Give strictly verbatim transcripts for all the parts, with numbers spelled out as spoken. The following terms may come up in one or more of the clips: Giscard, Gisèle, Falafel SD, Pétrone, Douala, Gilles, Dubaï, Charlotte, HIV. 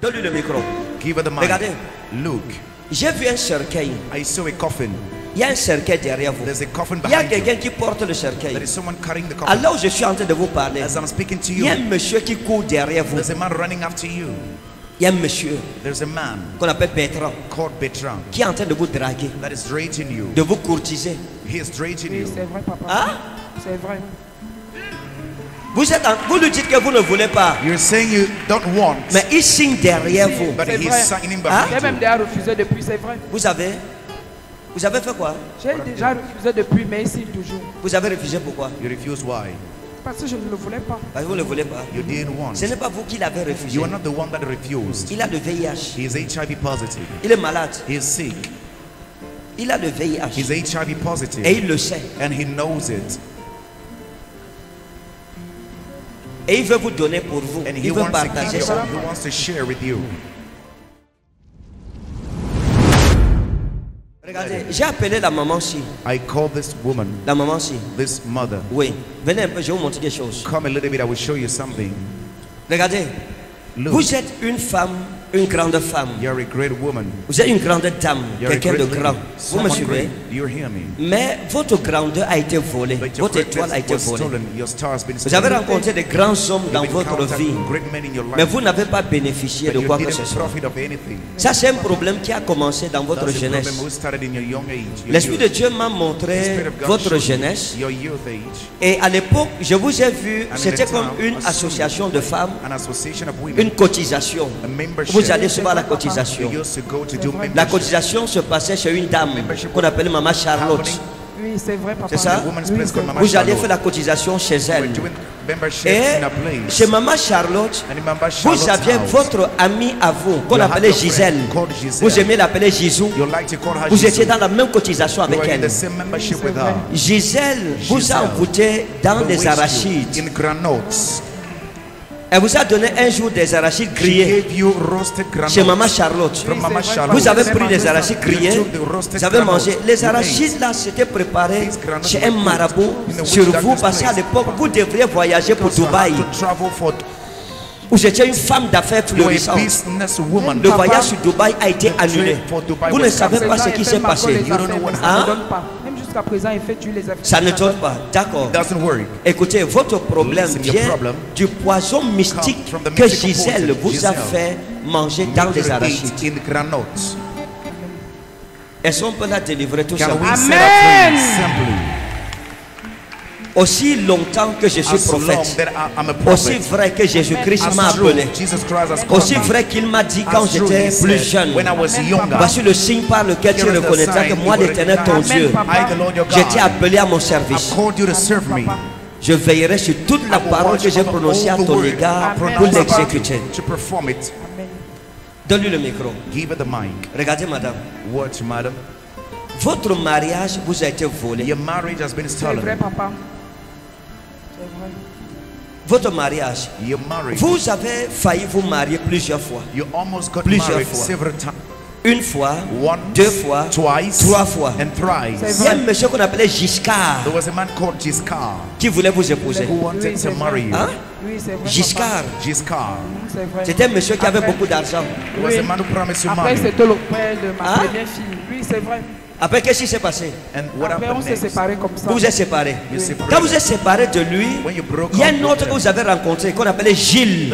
Donne-lui le micro. Give her the mic. Regardez. Look. J'ai vu un cercueil. I saw a coffin. Il y a un cercueil derrière vous. There's a coffin behind. Il y a quelqu'un qui porte le cercueil. There is someone carrying the coffin. Alors je suis en train de vous parler. As I'm speaking to you. Il y a un monsieur qui court derrière vous. There's a man running after you. Il y a un monsieur qu'on appelle Pétrone qui est en train de vous draguer, de vous courtiser. Oui, c'est vrai, papa. Hein? C'est vrai. Vous, êtes en... vous lui dites que vous ne voulez pas. You're saying you don't want. Mais il signe derrière oui, vous. C'est vrai. Hein? J'ai même déjà refusé depuis, c'est vrai. Vous avez, vous avez fait quoi? J'ai déjà refusé depuis, mais il signe toujours. Vous avez refusé pourquoi? You refuse why? Parce que je ne le voulais pas. Parce que vous ne le voulez pas. You didn't want. Ce n'est pas vous qui l'avez refusé. You are not the one that refused. Il a le V I H. He is H I V positive. Il est malade. He is sick. Il a le V I H. He is H I V positive. Et il le sait. And he knows it. Et il veut vous donner pour vous. And il he veut wants partager ça. He wants to share with you. Regardez, j'ai appelé la maman-ci. I call this woman. La maman-ci. This mother. Oui. Venez un peu, je vais vous montrer quelque chose. Come a little bit, I will show you something. Regardez. Look. Vous êtes une femme, une grande femme. You're a great woman. Vous êtes une grande dame, quelqu'un de grand. Vous me suivez? You hear me? Mais votre grandeur a été volée. Votre étoile a été volée. Vous avez rencontré de grands hommes dans votre vie, mais vous n'avez pas bénéficié de quoi que ce soit. Ça, c'est un problème qui a commencé dans votre jeunesse. L'Esprit de Dieu m'a montré votre jeunesse. Et à l'époque, je vous ai vu, c'était comme une association de femmes, une cotisation. Vous allez recevoir la cotisation. La cotisation se passait chez une dame qu'on appelle Maman Charlotte. Oui, c'est vrai, papa. C'est ça? Oui, vous allez faire la cotisation chez elle. Et chez Maman Charlotte, vous aviez votre amie à vous, qu'on appelait Gisèle. Vous aimiez l'appeler Gisou. Vous étiez dans la même cotisation avec elle. Gisèle vous a envoûté dans des arachides. Elle vous a donné un jour des arachides grillés chez Maman Charlotte. Vous avez pris des arachides grillés, vous avez mangé. Les arachides là, c'était préparé chez un marabout sur vous, parce qu'à l'époque, vous devriez voyager pour Dubaï. Vous étiez une femme d'affaires florissante. Le voyage sur Dubaï a été annulé. Vous ne savez pas ce qui s'est passé. Hein? Jusqu'à présent, il fait tuer les Africains. Ça ne tourne pas, d'accord. Écoutez, votre problème vient du poison mystique que Gisèle vous a fait manger dans les arachides. Est-ce qu'on peut la délivrer tout ça? Amen. Aussi longtemps que je suis prophète, aussi vrai que Jésus-Christ m'a appelé, aussi vrai qu'il m'a dit quand j'étais plus jeune, voici le signe par lequel tu reconnaîtras que moi l'Éternel ton Dieu, j'étais appelé à mon service. Je veillerai sur toute la parole que j'ai prononcée à ton égard pour l'exécuter. Donne-lui le micro. Regardez, madame. Watch, madame. Votre mariage vous a été volé. C'est vrai, papa. Votre mariage, vous avez failli vous marier plusieurs fois. You almost got plusieurs fois. Une fois, Once, deux fois, twice, trois fois. Il y a un monsieur qu'on appelait Giscard, There was a man called Giscard qui voulait vous épouser. Oui, c'est vrai. Hein? Oui, c'est vrai, Giscard. Giscard. C'était un monsieur qui avait Après, beaucoup d'argent. Oui. Après, c'était le père de ma hein? première fille. Oui, c'est vrai. Après, qu'est-ce qui s'est passé? Après, on s'est séparés comme ça. Vous vous êtes séparés. Oui. Quand vous êtes séparés de lui, il y a un autre que vous avez rencontré qu'on appelait Gilles.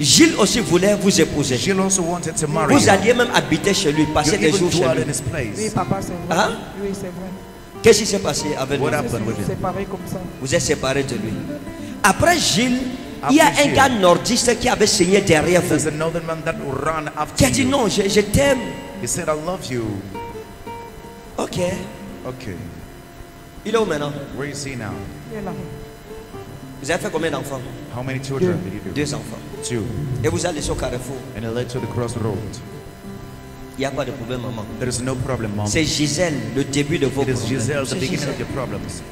Gilles aussi voulait vous épouser. Vous alliez même habiter chez lui, passer des jours chez lui. Oui, papa, c'est vrai. Hein? Oui, c'est vrai. Qu'est-ce qui s'est passé avec lui? Vous êtes séparés de lui. Après Gilles, il y a un gars nordiste qui avait signé derrière vous, qui a dit non, je, je t'aime. He said, I love you. Ok. Ok. Il est où maintenant? Where is he now? Il est là. Vous avez fait combien d'enfants? How many children did you do? Deux enfants. Two. Et vous allez au carrefour. And I led to the crossroad. Il n'y a pas de problème, maman. There is no problem, mom. C'est Gisèle, le début de vos It problèmes. It is Gisèle, the beginning Gisèle. of your problems.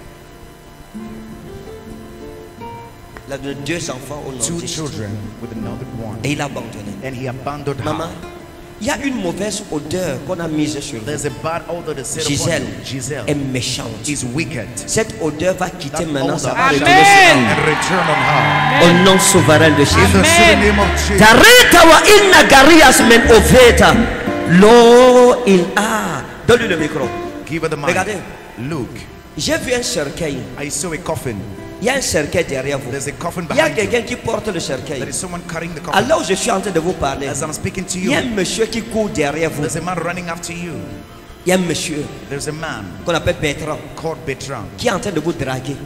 Il a donné deux enfants au nord. Two children with another one. Et il a abandonné. And he abandoned her. Maman. Il y a une mauvaise odeur qu'on a mise sur Gisèle. Gisèle est méchante. Cette odeur va quitter That maintenant, ça va retourner sur elle. Au nom souverain de Jésus. Donne-lui le micro. Regardez. J'ai vu un cercueil. I saw a coffin. Il y a un cercueil derrière vous. Il y a quelqu'un qui porte le cercueil. Alors je suis en train de vous parler, il y a un monsieur qui court derrière vous. Il y a un monsieur qu'on appelle Pétrone, qui est en train de vous draguer,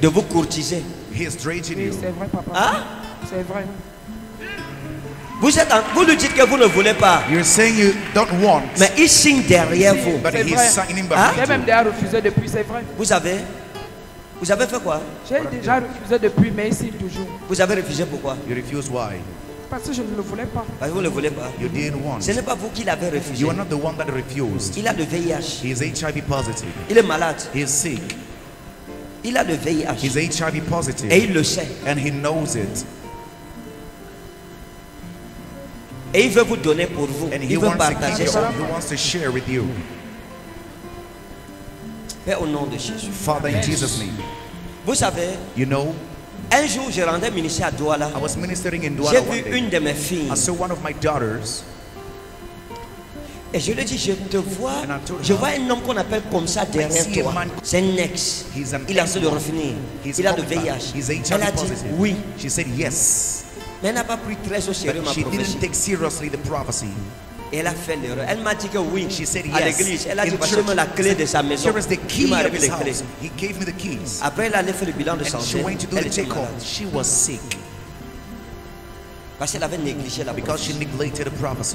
de vous courtiser. Oui, c'est vrai, papa. Hein? C'est vrai. Vous, êtes en, vous lui dites que vous ne voulez pas. You're saying you don't want, mais il signe derrière vous. Hein? J'ai même déjà refusé depuis, c'est vrai. Vous savez? Vous avez fait quoi? J'ai déjà refusé depuis, mais ici toujours. Vous avez refusé pourquoi? You refuse why? Parce que je ne le voulais pas. Parce que vous ne le voulez pas. You didn't want. Ce n'est pas vous qui l'avez refusé. You are not the one that refused. Il a le V I H. He is H I V positive. Il est malade. He is sick. Il a le V I H. He is H I V positive. Et il le sait. And he knows it. Et il veut vous donner pour vous. And il veut partager ça. He wants to share with you. Père, au nom de Jésus. Father, in Jesus' name. Vous savez, you know, un jour je rendais ministère à Douala. I was ministering in Douala. J'ai vu une de mes filles. I saw one of my daughters. Et je lui ai dit, je te vois, je vois un homme qu'on appelle comme ça derrière toi. C'est un ex. Il a essayé de revenir. Il a le V I H. Elle a dit oui. She said yes. Mais elle n'a pas pris très au sérieux ma prophétie. She didn't take seriously the prophecy. Elle a fait l'erreur. Elle m'a dit que oui. She said yes. À l'église. Elle a dit que la clé de sa maison. Il m'a donné les clés. He gave me the keys. Après, elle allait faire le bilan de santé. Elle était malade. She was sick. Parce qu'elle avait négligé la prophétie.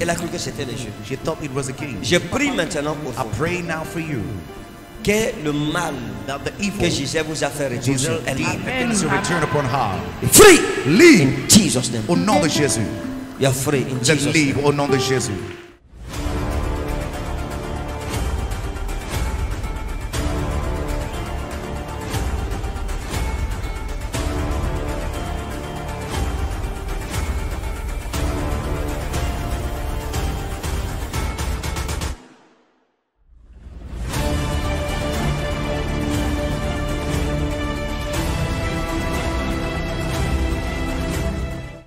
Elle a cru que c'était le jeu. She thought it was a game. Je prie maintenant pour vous. I pray now for you. Que le mal que Gisèle vous a fait retourner sur elle. Free. Leave. In Jesus' name. Au nom de Jésus. Free in Jesus' name. Au nom de Jésus.